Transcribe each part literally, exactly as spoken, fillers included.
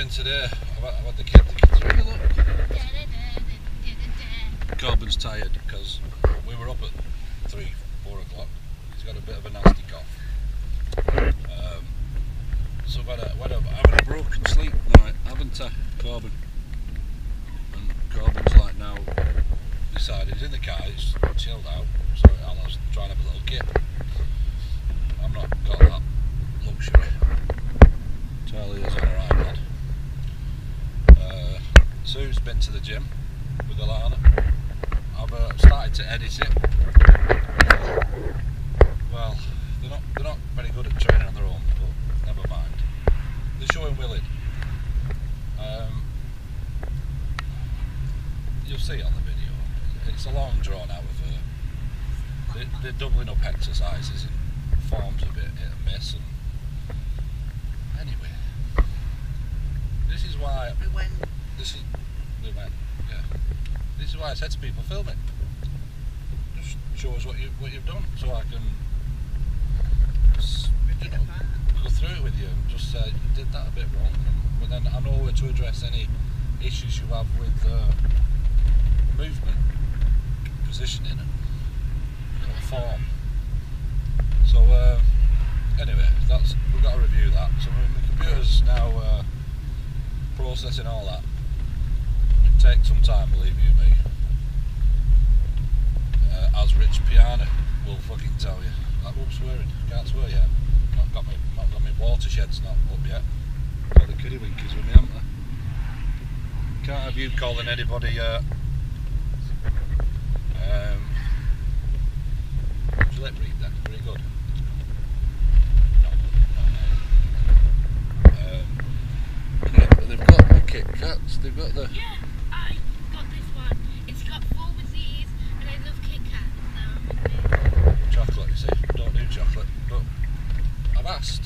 been today? I've had, I've had the kid, the kids ringing up. Corbin's tired because we were up at three, four o'clock. He's got a bit of a nasty cough. Um, so I've had a, I've had a broken sleep night, haven't I, Corbin? And Corbin's like now decided, he's in the car, he's chilled out, so I'll try and have a little kip. I've not got that luxury. Charlie is on her iPad. Uh, Sue's been to the gym with Alana. I've uh, started to edit it. Uh, well, they're not they're not very good at training on their own, but never mind. They're showing willing. Um, you'll see on the video. It's a long drawn out of her. They're doubling up exercises and forms a bit hit and miss. And anyway, this is why we went. This is we went. Yeah. This is why I said to people, film it. Just show us what you what you've done, so I can just, you know, go through it with you and just say you did that a bit wrong. But then I know where to address any issues you have with uh, movement, positioning, and you know, form. So. Uh, Anyway, that's, we've got to review that. So the computer's now uh, processing all that. It takes some time, believe you me. Uh, as Rich Piana will fucking tell you. Like, whoops, swearing. Can't swear yet. Not got me, not got me watersheds not up yet. Got the kiddie winkies with me, haven't I? Can't have you calling anybody. Uh, um, Gillette read that. Pretty good. They've got the Kit Kats, they've got the... Yeah, I got this one. It's got four with these, and I love Kit Kats now. Chocolate, you see, don't do chocolate, but I've asked.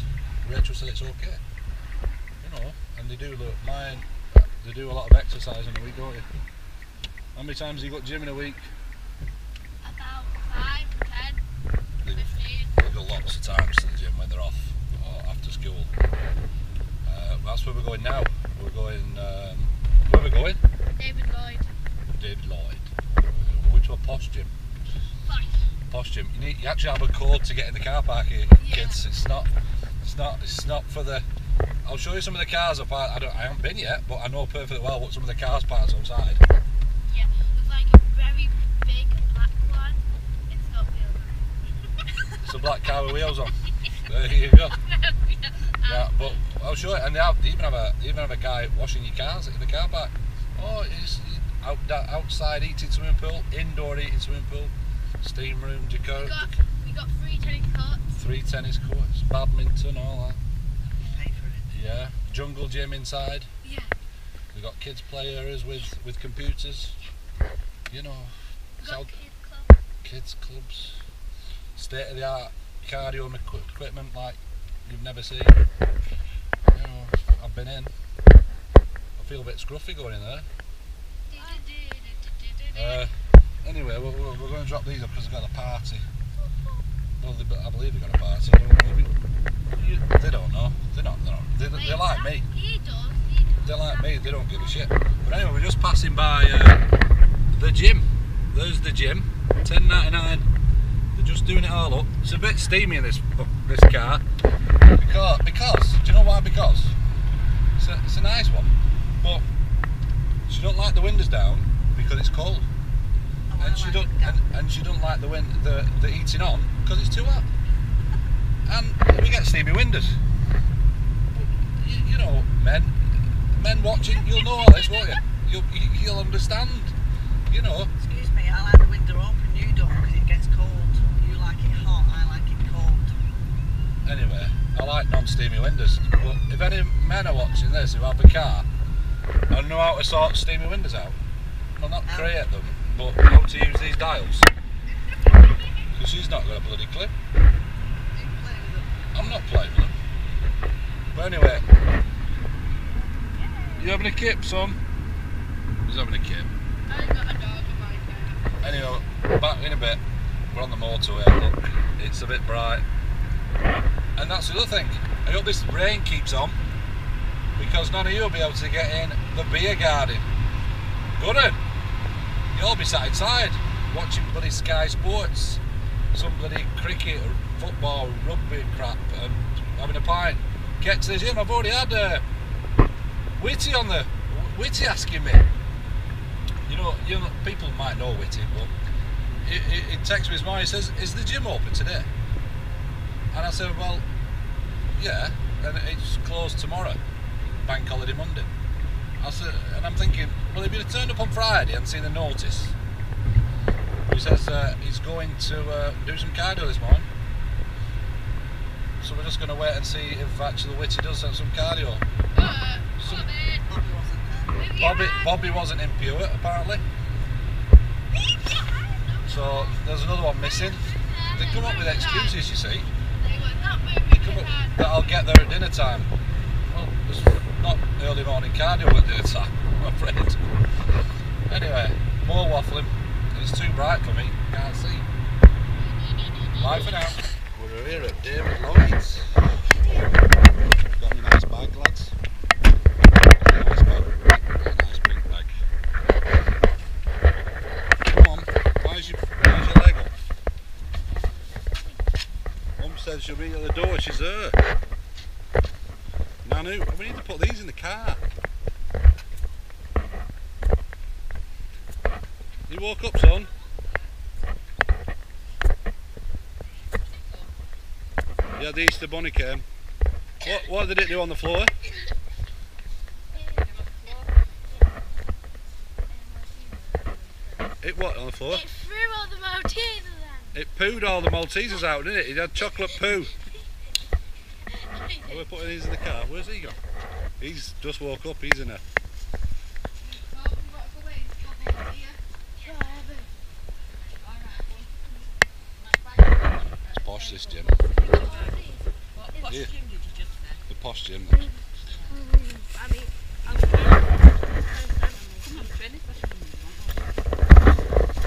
Rachel said it's okay. You know, and they do, look, mine, they do a lot of exercise in a week, don't you? How many times have you got gym in a week? About five, ten, they, fifteen. They go lots of times to the gym when they're off, or after school. Uh, that's where we're going now. We're going, um, where are we going? David Lloyd. David Lloyd. We're going to a posh gym. Posh. Posh gym. You need, you actually have a code to get in the car park here, yeah. Kids. It's not, it's not, it's not for the, I'll show you some of the cars I parked. I don't, I haven't been yet, but I know perfectly well what some of the cars parked outside. Yeah, there's like a very big black one. It's got wheels on. It's a black car with wheels on. There you go. Yeah, but I'll show it, and they, have, they even have a they even have a guy washing your cars in the car park. Oh, it's out, outside eating swimming pool, indoor eating swimming pool, steam room, jacuzzi. We got, we got three tennis courts. Three tennis courts, badminton, all that. You pay for it. Yeah, jungle gym inside. Yeah. We got kids play areas with with computers. Yeah. You know. We got kids clubs. Kids clubs. State of the art cardio equipment like you've never seen. You know, I've been in. I feel a bit scruffy going in there. Uh, anyway, we're, we're going to drop these up because they've got a party. Well, they, I believe they've got a party. You, they don't know. They're not. They're, not, they're, Wait, they're like me. He does, he does. They're like me. They don't give a shit. But anyway, we're just passing by uh, the gym. There's the gym. ten ninety-nine. They're just doing it all up. It's a bit steamy in this this car. Because, because, do you know why? Because it's a, it's a nice one, but she don't like the windows down because it's cold, oh, and she don't and, and she don't like the wind the the heating on because it's too hot, and we get steamy windows. You, you know, men, men watching, you'll know all this, won't you? You'll you'll understand, you know. Excuse me, I like the window open, you don't because it gets cold. You like it hot, I like it cold. Anyway. I like non-steamy windows, but if any men are watching this who have a car and know how to sort steamy windows out, well, not create them, but how to use these dials, because she's not got a bloody clip. I'm not playing with them. But anyway, you having a kip, son? Who's having a kip? I've got a dog in my car. Anyway, back in a bit, we're on the motorway, look, it's a bit bright. And that's the other thing, I hope this rain keeps on, because none of you will be able to get in the beer garden. Good un. You'll be sat inside watching bloody Sky Sports, some bloody cricket, football, rugby crap, and having a pint. Get to the gym. I've already had uh, Whitty on the Whitty asking me. You know, you know, people might know Whitty, but he, he, he texts me this morning. He says, "Is the gym open today?" And I said, "Well, yeah, and it's closed tomorrow, Bank Holiday Monday." I said, and I'm thinking, well, if he'd have turned up on Friday and seen the notice. He says uh, he's going to uh, do some cardio this morning. So we're just going to wait and see if actually Whitty does have some cardio. Uh, some Bobby, wasn't Bobby, Bobby wasn't impure, apparently. So there's another one missing. They come up with excuses, you see. They come up that I'll get there at dinner time. Well, there's not early morning cardio at dinner time, I'm afraid. Anyway, more waffling. It's too bright for me, can't see. Bye for now. We're here at David Lloyd's. Got a nice bag, lads. Got a nice bag. Got a nice pink bag. Come on, why is your, why is your leg up? Mum said she'll be at the door, she's there. Nanu, we need to put these in the car. You woke up, son. Yeah, the Easter bunny came. What, what did it do on the floor? It what on the floor? It threw all the Maltesers out. It pooed all the Maltesers out, didn't it? It had chocolate poo. Oh, we're putting these in the car. Where's he gone? He's just woke up, he's in a... It's posh, this gym. Yeah. The posh gym.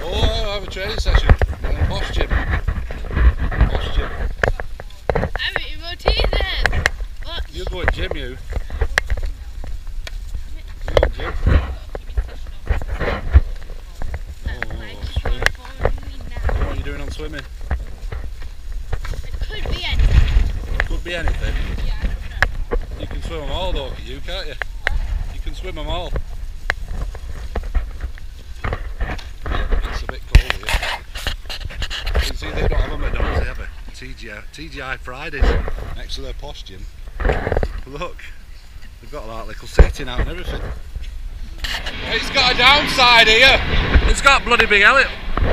Oh, I have a training session in the posh gym. Posh gym. I'm eating more tea then. You go to gym, you. You go to gym. Oh, what are you doing on swimming? It could be anything. It could be anything. You can swim them all though, you can't you? You can swim them all. It's a bit cold here. You can see they don't have them at all, they have a T G I, T G I Fridays next to their posh gym. Look, they've got that little setting out and everything. It's got a downside here. It's got bloody big heli,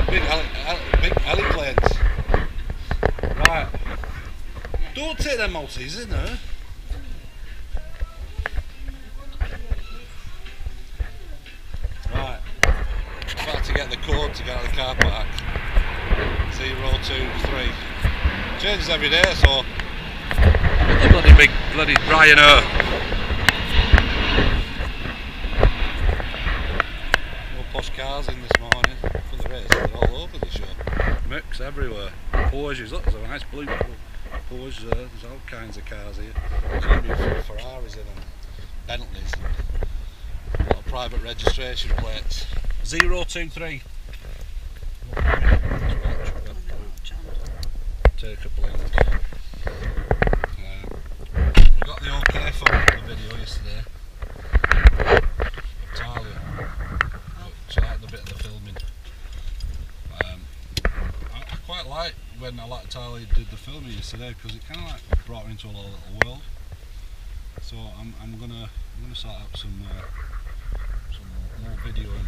big heli, big heliplanes. Right, don't take them Maltesers in there. Right, about to get the code to get out of the car park. Zero, two, three. Changes every day, so. Bloody big, bloody Ryanair. No posh cars in this morning. For the race, they're all over the shop. Mix everywhere. Porsches, look, there's a nice blue Porsche there. There's all kinds of cars here. There's going to be a few Ferraris in them, Bentleys, and a lot of private registration plates. Zero, two, three. Take a blink. Video yesterday. Talia, she liked a bit of the filming. Um, I, I quite like when I like Talia did the filming yesterday because it kind of like brought her into a little, little world. So I'm, I'm gonna I'm gonna start up some uh, some more video and.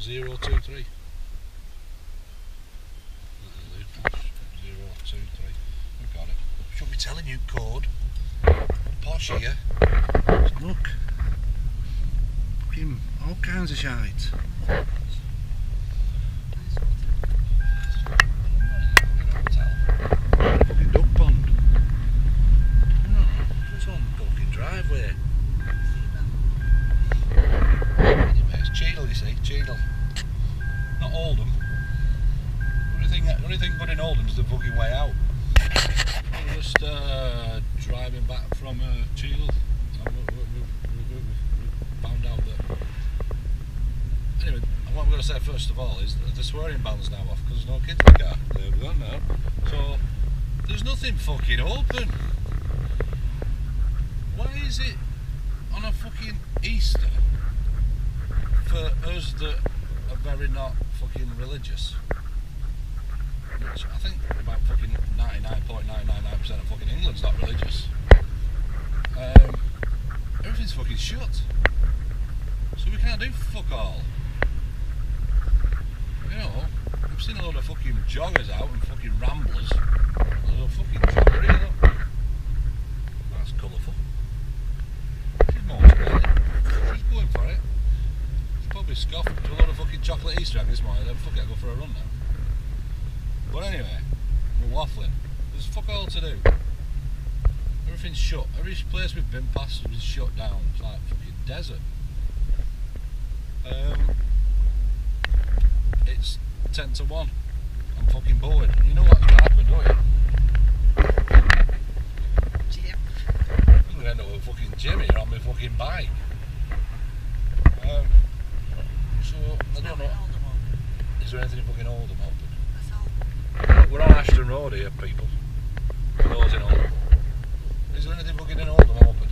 Zero, two, three. Zero, two, three. We've got it. Should be telling you code. Posh here. Look. Him. All kinds of shite. Fucking duck pond. No, it's on the fucking driveway. Anyway, it's Cheadle, you see. Cheadle. first of all, is the swearing ban's now off because no kids in the car. They've gone now. So there's nothing fucking open. Why is it on a fucking Easter for us that are very not fucking religious? Which I think about fucking ninety-nine point nine nine nine percent of fucking England's not religious. Um, everything's fucking shut. So we can't do fuck all. You know, I've seen a lot of fucking joggers out and fucking ramblers. A lot of fucking joggery, you know? That's colourful. She's more excited. She's going for it. She's probably scoffed to a lot of fucking chocolate Easter egg this morning. Then fuck it, I'll go for a run now. But anyway, we're waffling. There's fuck all to do. Everything's shut. Every place we've been past has been shut down. It's like fucking desert. Um, it's ten to one. I'm fucking bored. You know what's gonna happen, don't you? Jim. I'm gonna end up with fucking Jimmy on my fucking bike. Um, so, I don't know. Is there anything fucking Oldham open? We're on Ashton Road here, people. Roads in Oldham. Is there anything fucking in Oldham open? With.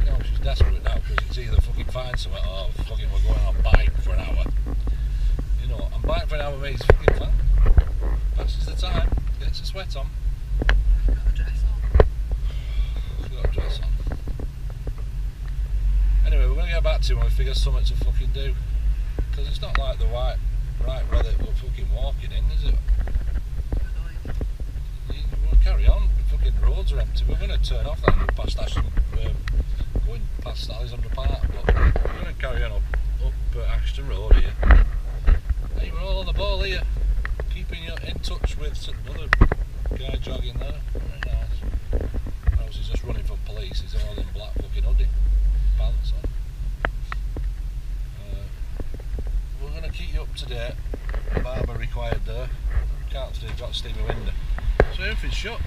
You know, she's desperate now because it's either fucking find somewhere or fucking we're going on bike for an hour. You know, and bike for an hour means fucking fun. Passes the time, gets the sweat on. I've got a dress on. She's got a dress on. Anyway, we're going to get back to when we figure something to fucking do. Because it's not like the right, right weather we're fucking walking in, is it? We'll carry on. Fucking roads are empty. We're going to turn off that and go past Ashton, um, going past Alexander Park, but we're going to carry on up, up uh, Ashton Road here. Hey, we're all on the ball here, keeping you in touch with another guy jogging there. Very nice. I was just running from police. He's all in black fucking hoodie, pants on. Uh, we're going to keep you up to date. Barber required there. Can't see, got steamy window. So everything's shut.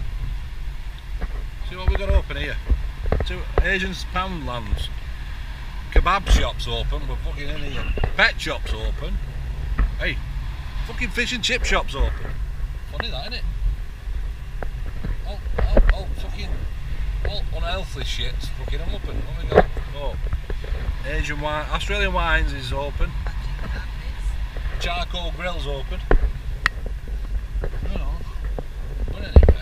See what we've got open here. Two Asian's Poundlands. Kebab shops open, we're fucking in here. Pet shops open. Hey, fucking fish and chip shops open. Funny that, isn't it? All, all, all fucking, all unhealthy shit's fucking open. What we got? Oh, Asian wine, Australian wines is open. Charcoal grill's open. You know, but anyway.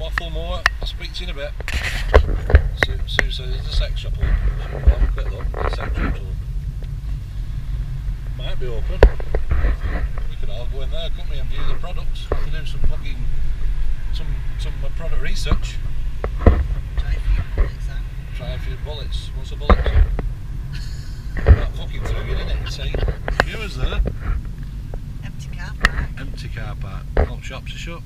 Waffle more. I'll speak to you in a bit. Sue, Sue says there's a sex shop open. I'll have a quick look. The sex shop's open. Might be open. We could all go in there, couldn't we, and view the products. We could do some fucking, some some product research. Try a few bullets out. Try a few bullets. What's a bullet? That fucking through you, didn't it? See? Who was there? Empty car park. Empty car park. All shops are shut.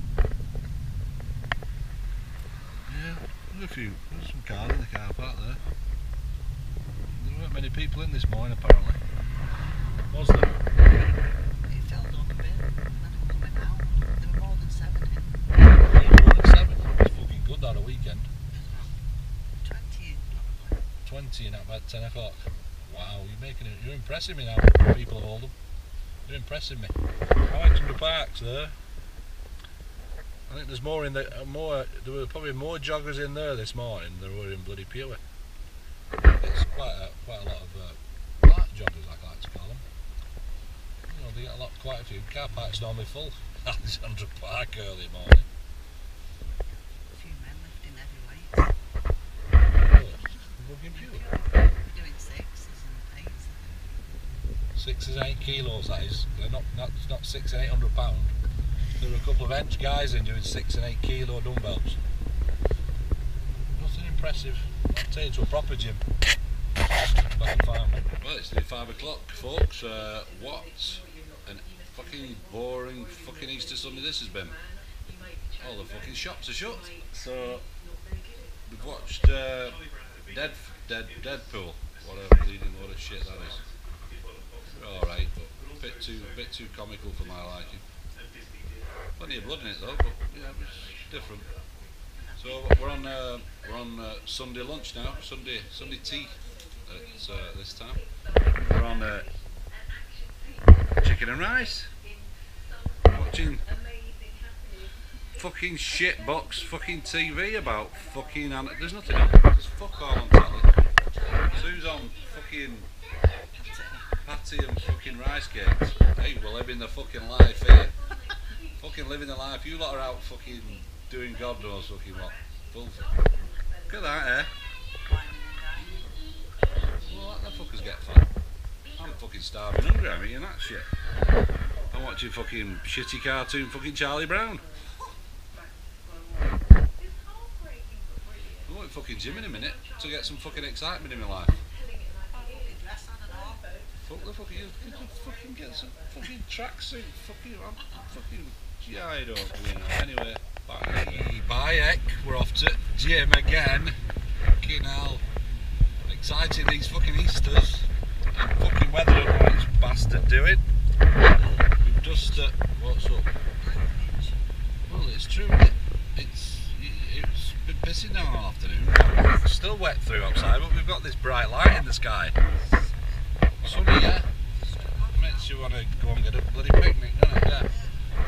There's a few, there's some cars in the car park there. There weren't many people in this morning apparently. Was there? It fell down a bit, and they're coming out. There were more than seventy. More than seventy? It's fucking good that a weekend. twenty. twenty and at about ten o'clock. Wow, you're making it, you're impressing me now, people of Oldham. You're impressing me. I went to the parks there. I think there's more in the more. There were probably more joggers in there this morning than there were in bloody Pure. It's quite a, quite a lot of uh, park joggers, I like to call them. You know, they get a lot, quite a few. Car park's normally full. Alexandra Park early morning. A few men lifting heavy weights. Fucking Pure. We're doing sixes and eights. Sixes, eight kilos. That is. They're not not not six and eight hundred pound. There were a couple of bench guys in doing six and eight kilo dumbbells. Nothing impressive. I'll take you to a proper gym. Back farm. Well, it's nearly five o'clock, folks. Uh, what an fucking boring fucking Easter Sunday this has been. All the fucking shops are shut. So we've watched uh, Dead, Dead, Deadpool. What a bleeding load of shit that is. All right, but a bit too, bit too comical for my liking. Plenty of blood in it though, but yeah, it was different. So we're on uh, we're on uh, Sunday lunch now, Sunday Sunday tea at uh, this time. We're on uh, chicken and rice. Watching fucking shit box fucking T V about fucking and there's nothing on it. There's fuck all on telly. Sue's on fucking patty and fucking rice cakes. Hey, we're living the fucking life here. Fucking living the life. You lot are out fucking doing God knows fucking what. Bullfuck. Look at that, eh? Well, that the fuckers get fat. I'm fucking starving hungry, I'm eating that shit. I'm watching fucking shitty cartoon fucking Charlie Brown. I'm going to fucking gym in a minute to get some fucking excitement in my life. Fuck the fucking, you can fucking get some fucking tracksuit, fucking, I'm fucking, yeah, I don't know. Anyway, bye, bye, heck, we're off to gym again. Fucking hell. Exciting these fucking Easters. And fucking weather and what this bastard doing. We've just, uh, what's up? Well, it's true, it? It's, it's been pissing down all afternoon. It's still wet through outside, but we've got this bright light in the sky. Sunny, yeah? Makes you want to go and get a bloody picnic, doesn't it? Yeah.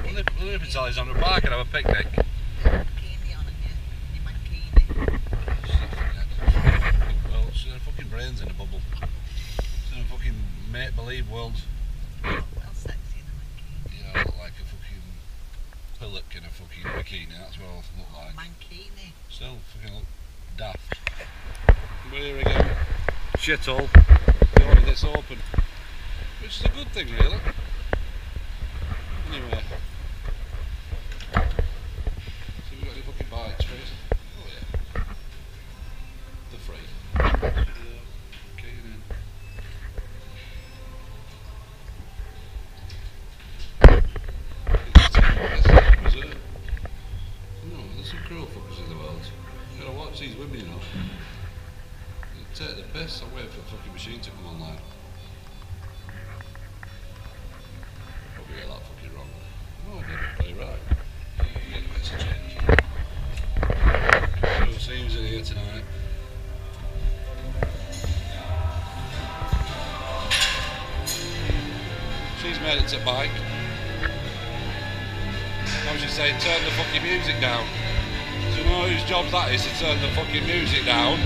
Well, if, well, if it's all he's on the park and have a picnic. Well, it's their fucking brains in a bubble. It's in a fucking make-believe world. Well, sexy in a mankini. Yeah, I look like a fucking pillock in a fucking bikini, that's what I look like. Mankini. Still fucking look daft. But here we go. Shit all. It's open, which is a good thing really. Anyway, so we've got any fucking bikes for us? Oh yeah, they're free. Yeah. Okay then. It's it? No, there's some cruel fuckers in the world. You gotta watch these women, you know. Take the piss, I'm waiting for the fucking machine to come online. Probably get that fucking wrong. No, I did it really right. Anyway, it's a change. Who seems in here tonight? She's made it to bike. I was just saying, turn the fucking music down. Do you know whose job that is to turn the fucking music down?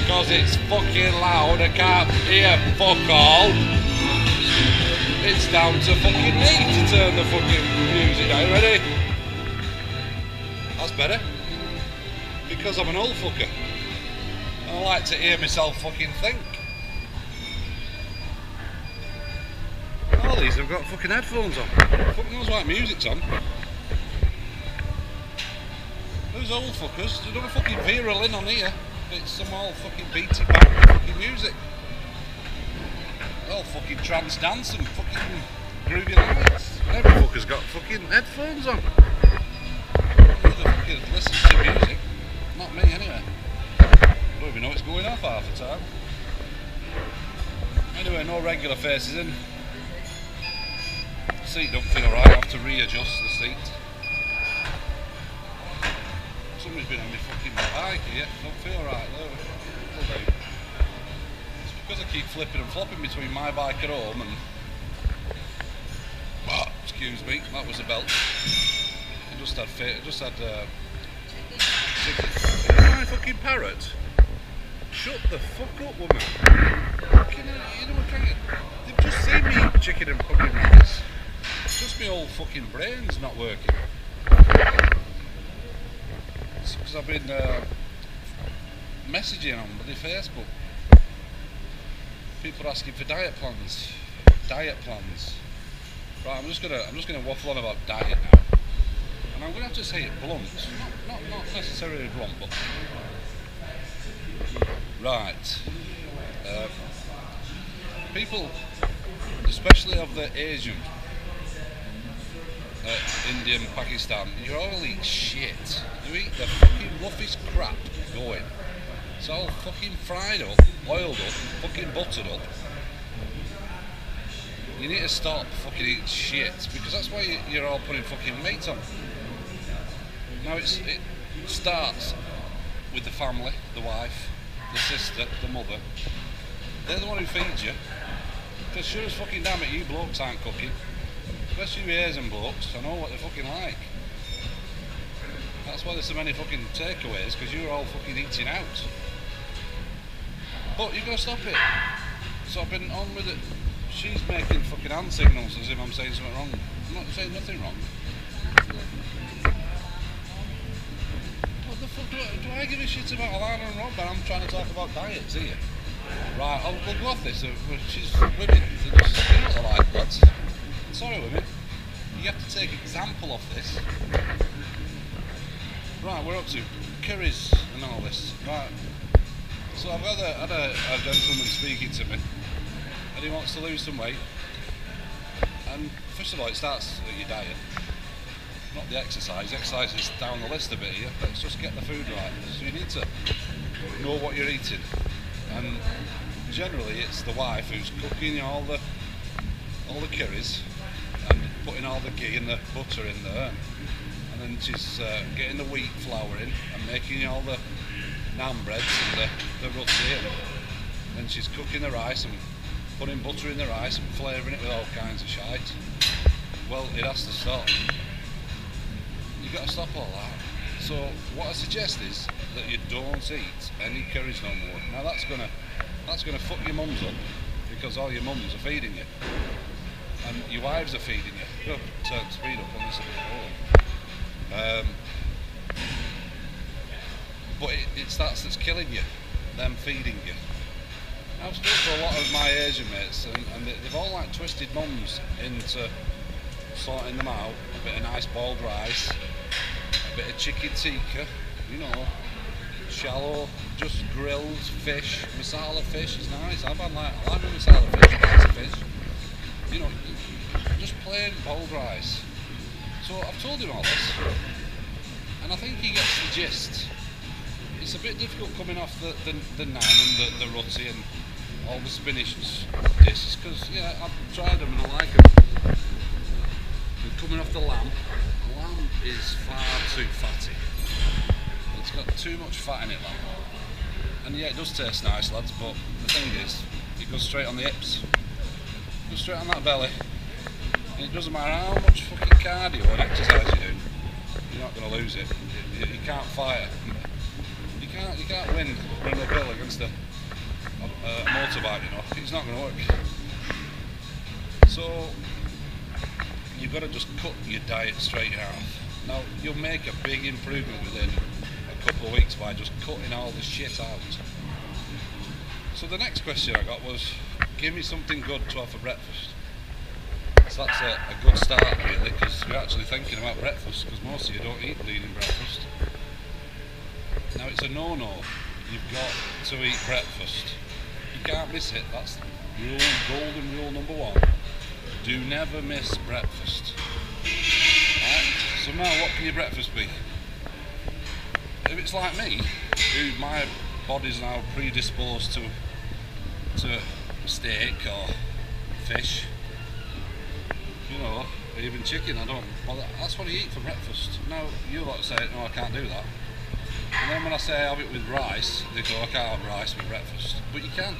Because it's fucking loud, I can't hear fuck all. It's down to fucking me to turn the fucking music down, ready? That's better. Because I'm an old fucker. I like to hear myself fucking think. All these have got fucking headphones on. Fuck knows what music's on. Those old fuckers, there's no fucking Vera Lynn on here. It's some old fucking beaty back fucking music. All fucking trance dance and fucking groovy lights. Every fucker's got fucking headphones on. The other fucker listens to music. Not me anyway. I don't even know what's going off half the time. Anyway, no regular faces in. The seat don't feel right, I have to readjust the seat. Somebody's been on my fucking bike here, I don't feel right though. It's because I keep flipping and flopping between my bike at home and... Oh, excuse me, that was a belt. I just had... I just had... Uh, my fucking parrot. Shut the fuck up, woman. Fucking, you know what kind of... They've just seen me eat chicken and fucking rice. It's just my old fucking brain's not working. Because I've been uh, messaging on bloody Facebook. People asking for diet plans. Diet plans. Right, I'm just gonna I'm just gonna waffle on about diet now. And I'm gonna have to say it blunt. Not not, not necessarily blunt, but right. Uh, people, especially of the Asian, Uh, Indian, Pakistan, you all eat shit. You eat the fucking roughest crap going. It's all fucking fried up, oiled up, fucking buttered up. You need to stop fucking eating shit because that's why you, you're all putting fucking meat on. Now it's, it starts with the family, the wife, the sister, the mother. They're the one who feeds you. Because sure as fucking damn it, you blokes aren't cooking. Especially you airs and blokes, I know what they're fucking like. That's why there's so many fucking takeaways, because you're all fucking eating out. But you've got to stop it. So I've been on with it. She's making fucking hand signals as if I'm saying something wrong. I'm not saying nothing wrong. What the fuck do I, do I give a shit about Alana and Rob? And I'm trying to talk about diets here. Right, I'll, we'll go off this. She's women, they're just still like that. Sorry women, you have to take example of this. Right, we're up to curries and all this. Right. So I've had a, had a, a gentleman speaking to me, and he wants to lose some weight. And first of all, it starts at your diet, not the exercise. Exercise is down the list a bit here. Let's just get the food right. So you need to know what you're eating. And generally, it's the wife who's cooking all the all the curries and putting all the ghee and the butter in there, and then she's uh, getting the wheat flour in and making all the naan breads and the, the roti, and then she's cooking the rice and putting butter in the rice and flavouring it with all kinds of shite. Well, it has to stop. You've got to stop all that. So what I suggest is that you don't eat any curries no more. Now that's gonna that's gonna fuck your mums up, because all your mums are feeding you and your wives are feeding you. Go turn speed up on this a bit more. Um, But it, it's that's that's killing you, them feeding you. Now, I've spoken to a lot of my Asian mates, and, and they, they've all like twisted mums into sorting them out. A bit of nice boiled rice, a bit of chicken tikka, you know, shallow, just grilled fish, masala fish is nice. I've had like, I like masala fish, nice fish. You know, just plain boiled rice. So I've told him all this, and I think he gets the gist. It's a bit difficult coming off the, the, the naan and the, the roti and all the spinach dishes, because yeah, I've tried them and I like them. And coming off the lamb, the lamb is far too fatty. It's got too much fat in it, lamb. And yeah, it does taste nice, lads, but the thing is, it goes straight on the hips. It goes straight on that belly. And it doesn't matter how much fucking cardio and exercise you do, you're not going to lose it. You, you can't fight it. You can't, you can't win running uphill against a, a, a motorbike, you know. It's not going to work. So you've got to just cut your diet straight out. Now you'll make a big improvement within a couple of weeks by just cutting all the shit out. So the next question I got was, give me something good to have for breakfast. So that's a, a good start really, because you're actually thinking about breakfast, because most of you don't eat lean in breakfast. Now it's a no-no, you've got to eat breakfast. You can't miss it, that's rule, golden rule number one. Do never miss breakfast. Right? So now what can your breakfast be? If it's like me, who my body's now predisposed to, to steak or fish, you know, or even chicken, I don't, well, that's what I eat for breakfast. Now you lot say, no, I can't do that. And then when I say have it with rice, they go, I can't have rice with breakfast. But you can.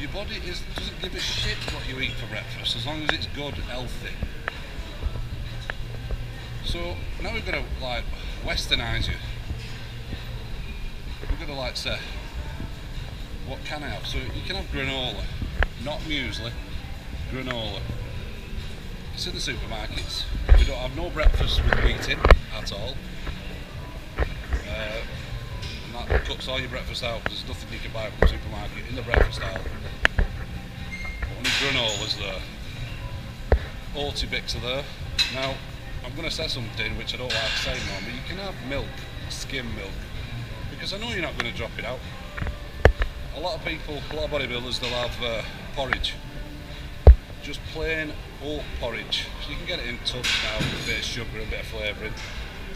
Your body is, doesn't give a shit what you eat for breakfast, as long as it's good, healthy. So now we've got to like westernise you. We've got to like say, what can I have? So you can have granola, not muesli, granola. It's in the supermarkets. We don't have no breakfast with wheat in at all. Uh, and that cuts all your breakfast out. There's nothing you can buy from the supermarket in the breakfast aisle. Only granolas there. Oatibix are there. Now, I'm going to say something which I don't like to say now, but you can have milk, skim milk, because I know you're not going to drop it out. A lot of people, a lot of bodybuilders, they'll have uh, porridge. Just plain oat porridge. So you can get it in tubs now with a bit of sugar and a bit of flavouring,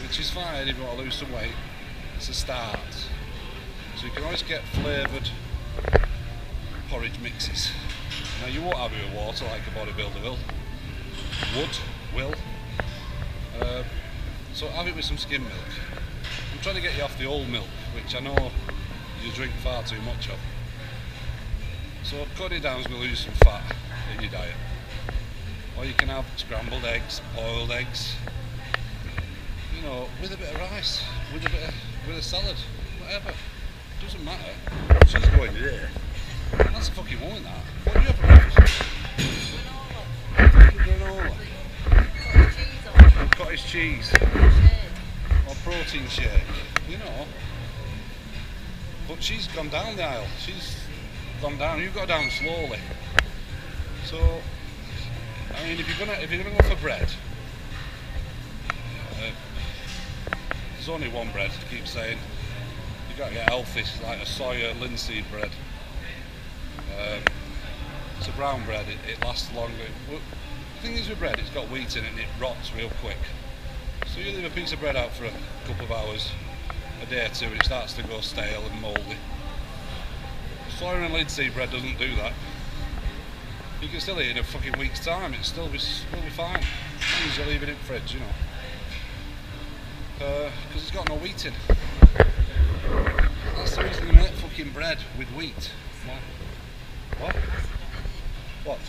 which is fine if you want to lose some weight. It's a start. So you can always get flavoured porridge mixes. Now you won't have it with water like a bodybuilder will. Would, will. Uh, so have it with some skim milk. I'm trying to get you off the old milk, which I know you drink far too much of. So cut it down, is going to lose some fat in your diet. Or you can have scrambled eggs, boiled eggs, you know, with a bit of rice, with a bit of, with a salad, whatever. Doesn't matter. She's going there. And that's a fucking woman, that. What do you have for rice? Granola. Cottage cheese or cottage cheese. Or protein shake. You know. But she's gone down the aisle. She's gone down. You've got down slowly. So I mean, if you're gonna if you're gonna go for bread, uh, there's only one bread. I keep saying you got to get healthy, like a soya linseed bread. Um, it's a brown bread. It, it lasts longer. It, the thing is with bread, it's got wheat in it and it rots real quick. So you leave a piece of bread out for a couple of hours, a day or two, and it starts to go stale and mouldy. Soya and linseed bread doesn't do that. You can still eat it in a fucking week's time, it'll still be, still be fine. As long as you leave it in the fridge, you know. Because uh, it's got no wheat in. That's the reason you make fucking bread with wheat. What? What?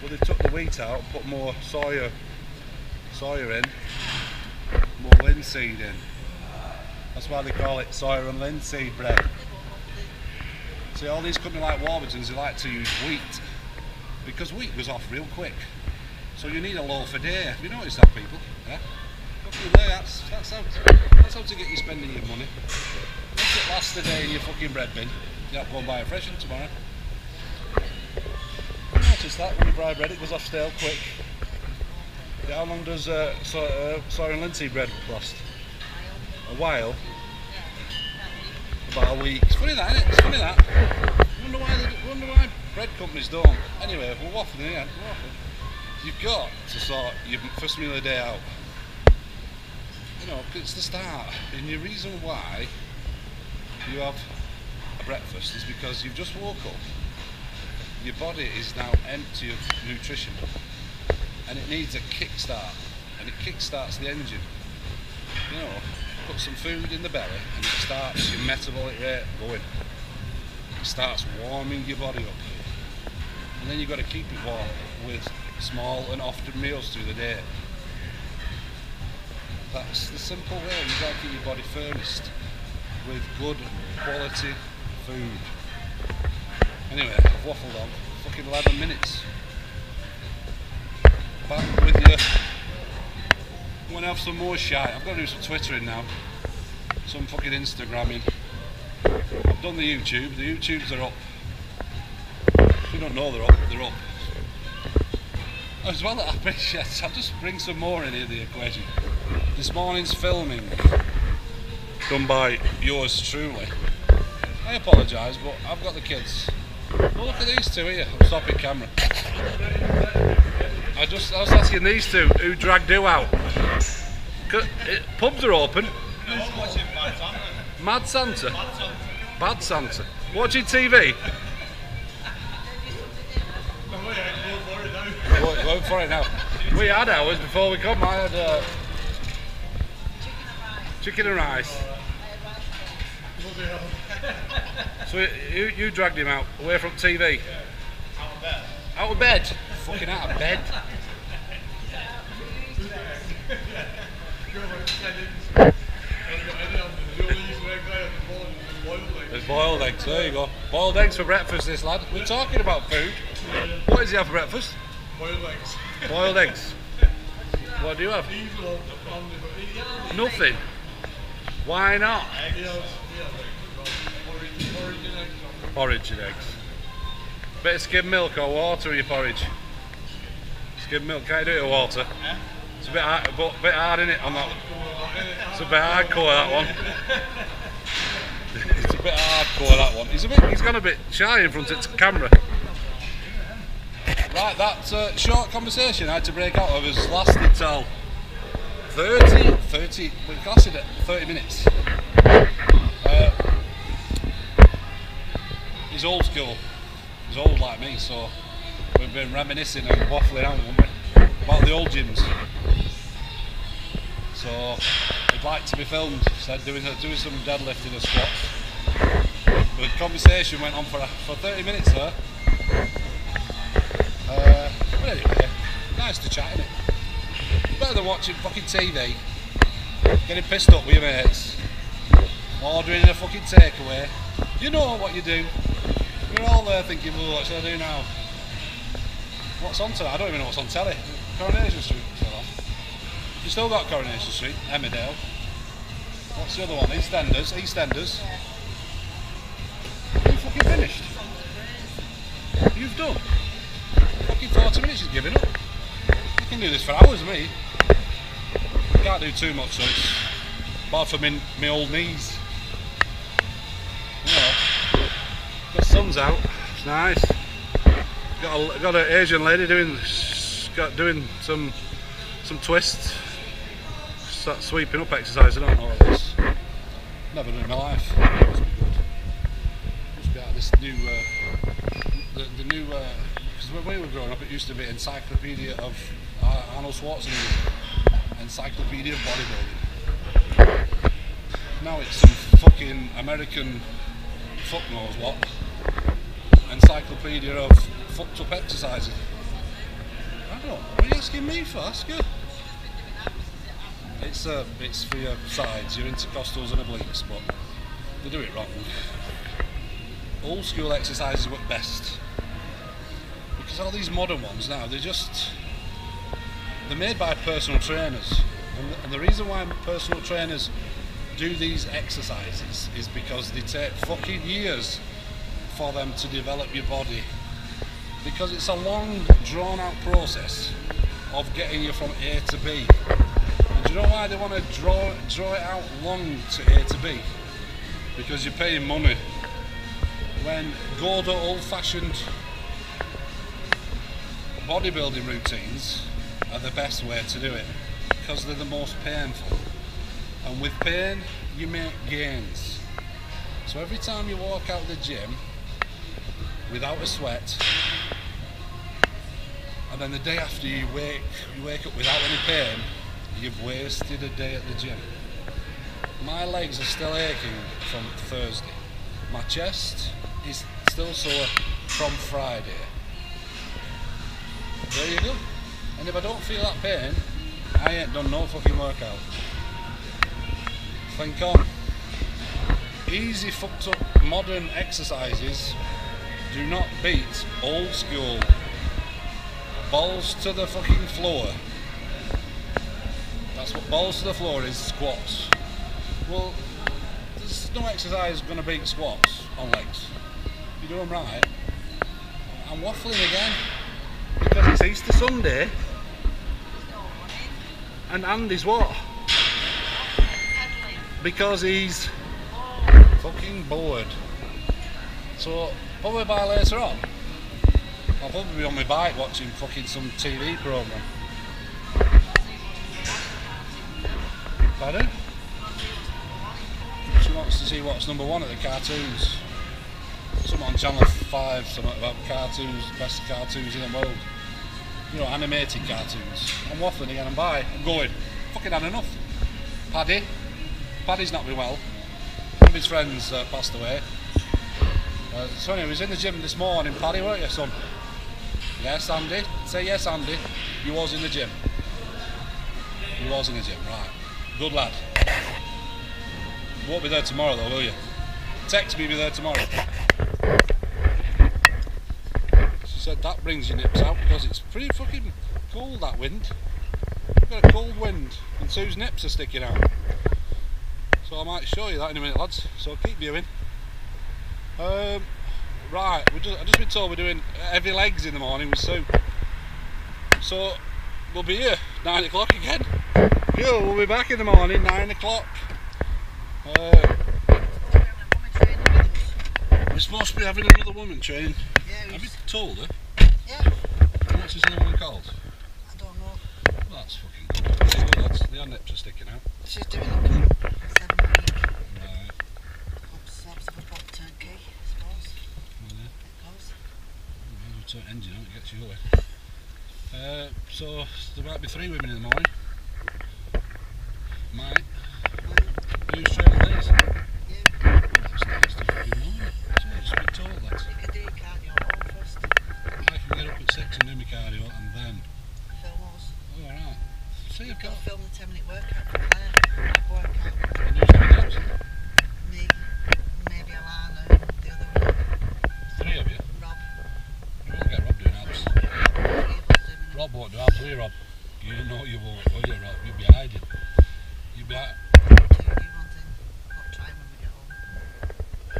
Well, they took the wheat out, put more soya, soya in, more linseed in. That's why they call it soya and linseed bread. See, all these companies like Warbitons, they like to use wheat because wheat goes off real quick. So you need a loaf a day. Have you noticed that, people? Yeah? Go through there, that's, that's, how, that's how to get you spending your money. Make it last a day in your fucking bread bin. You have to go and buy a fresh one tomorrow. You notice that when you buy bread, it goes off stale quick. Yeah, how long does uh, so, uh, soy and linseed bread last? A while. About a week. It's funny that, isn't it? It's funny that. Wonder why, they, wonder why bread companies don't. Anyway, we're waffling here. We're waffling. You've got to sort your first meal of the day out. You know, it's the start. And the reason why you have a breakfast is because you've just woke up. Your body is now empty of nutrition, and it needs a kickstart. And it kickstarts the engine. You know. Put some food in the belly and it starts your metabolic rate going. It starts warming your body up. And then you've got to keep it warm with small and often meals through the day. That's the simple way. You've got to keep your body furnished with good quality food. Anyway, I've waffled on fucking eleven minutes. Back with you. I'm going to have some more shite. I've got to do some twittering now. Some fucking Instagramming. I've done the YouTube. The YouTubes are up. If you don't know they're up, they're up. As well, I appreciate, I'll just bring some more in here, the equation. This morning's filming, done by yours truly. I apologise, but I've got the kids. Oh, look at these two here. I'm stopping camera. I, just, I was asking these two who dragged who out. It, pubs are open. No, watching Mad Santa. Mad Santa? Mad Santa. Bad Santa. Watching T V? We're going for it now. We had ours before we come. I had uh, chicken and rice. Chicken and rice. So you, you dragged him out, away from T V? Yeah. Out of bed. Out of bed? Fucking out of bed. There's boiled eggs, there you go. Boiled eggs for breakfast, this lad. We're talking about food. What does he have for breakfast? Boiled eggs. Boiled eggs. What do you have? Nothing. Why not? Porridge and eggs. Bit of skim milk or water in your porridge? Skim milk, can't you do it with water? It's a bit hard, but a bit hard in it on that. It's a bit hardcore that one. It's a bit hardcore that one. He's a bit, he's gone a bit shy in front of the camera. Right, that uh, short conversation I had to break out of has lasted till thirty, thirty. We've lasted at thirty minutes. Uh, he's old school. He's old like me, so we've been reminiscing and waffling out about the old gyms. So we'd like to be filmed, so doing, doing some deadlifting or squats. The conversation went on for, for thirty minutes there. Uh, but anyway, nice to chat, innit? Better than watching fucking T V, getting pissed up with your mates, ordering in a fucking takeaway. You know what you do. We're all there thinking, well, what should I do now? What's on today? I don't even know what's on telly. Coronation Street. You still got Coronation Street, Emmerdale. What's the other one? EastEnders. EastEnders. You're fucking finished. You've done. Fucking forty minutes, you're giving up. You can do this for hours, me. Can't do too much, so it's bad for me, me old knees. You know, the sun's out. It's nice. Got a, got an Asian lady doing got doing some some twists. That sweeping up exercise. I don't know what it is. Never done in my life. It must be good. Must be out of this new uh, the, the new because uh, when we were growing up, it used to be encyclopedia of uh, Arnold Schwarzenegger, encyclopedia of bodybuilding. Now it's some fucking American fuck knows what encyclopedia of fucked up exercises. I don't know, what are you asking me for? Ask you. It's, uh, it's for your sides, your intercostals and obliques, but they do it wrong. Old school exercises work best. Because all these modern ones now, they're just, they're made by personal trainers. And the, and the reason why personal trainers do these exercises is because they take fucking years for them to develop your body. Because it's a long, drawn-out process of getting you from A to B. And do you know why they want to draw, draw it out long to A to B? Because you're paying money. When good old-fashioned bodybuilding routines are the best way to do it, because they're the most painful. And with pain, you make gains. So every time you walk out of the gym without a sweat, and then the day after you wake, you wake up without any pain, you've wasted a day at the gym. My legs are still aching from Thursday. My chest is still sore from Friday. There you go. And if I don't feel that pain, I ain't done no fucking workout. Think on. Easy fucked up modern exercises do not beat old school balls to the fucking floor. That's what balls to the floor is, squats. Well, there's no exercise going to beat squats on legs. You do them right. I'm waffling again because it's Easter Sunday and Andy's what? Because he's fucking bored. So probably by later on, I'll probably be on my bike watching fucking some T V programme. Pardon? She wants to see what's number one at the cartoons. Something on Channel Five, something about cartoons, best cartoons in the world. You know, animated cartoons. I'm waffling again, I'm by. I'm going, fucking had enough. Paddy. Paddy's not been well. One of his friends uh, passed away. Uh, so anyway, he was in the gym this morning, Paddy, weren't you, son? Yes, Andy. Say yes, Andy. You was in the gym. You was in the gym, right. Good lad. Won't be there tomorrow though, will you? Text me, be there tomorrow. She said that brings your nips out because it's pretty fucking cold, that wind. We've got a cold wind and Sue's nips are sticking out. So I might show you that in a minute, lads, so keep viewing. Um, right, we're just, I've just been told we're doing heavy legs in the morning with Sue. So, we'll be here, nine o'clock again. Yeah, we'll be back in the morning, nine o'clock. Uh, we're supposed to be having another woman training. Yeah, have you told her? Yeah. What's this other one called? I don't know. Well, that's fucking good. There you go, lads. Their nips are sticking out. She's doing it. So engine on, it gets you going. Uh, so there might be three women in the morning. Mate, you straight with these? Yeah. It's nice to fucking mind. It's not just a bit tall, lads. You can do your cardio on first. I can get up at six and do my cardio and then. Film us. Oh, alright. So you've got, got to film the ten minute workout for Claire. I've worked out. And who's doing those? Me, maybe Alana, and the other one. Three of you? Rob. You won't get Rob doing ours. Rob won't do ours, will you, Rob? You know you won't, will you, Rob? You'll be hiding. You'll be out. What do you want in? What time when we get home?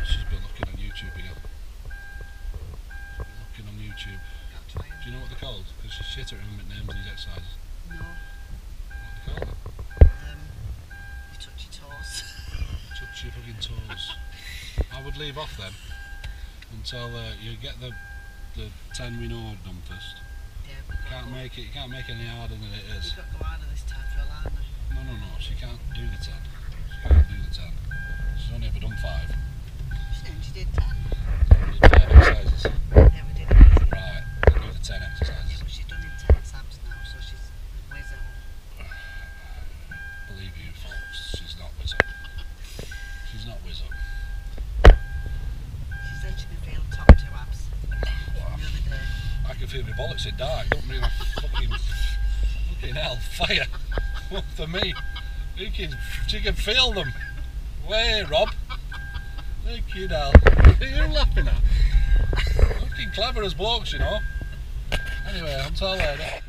She's been looking on YouTube again. She's been looking on YouTube. Do you know what they're called? Because she's shit at remembering names of these exercises. No. What are they called? Um, you touch your toes. Touch your fucking toes. I would leave off then until uh, you get the the ten we know done first. Can't make it, you can't make it any harder than it is. You've got to go harder this time for Alana. No, no, no, she can't do the ten. She can't do the ten. She's only ever done five. She didn't, she did ten. We did five exercises. Yeah, we did it. Right, we'll do the ten exercises. Yeah, but she's done in ten exams now, so she's whiz out. Believe you, folks, she's not whiz up. She's not whiz up. She said she can feel the top two abs. Wow. The other day. I can feel my bollocks in dark, don't mean I fucking, fucking hell, fire. What for me? You can, you can feel them. Way, Rob. Fucking hell. Who are you laughing at? Fucking clever as blokes, you know. Anyway, I'm telling you.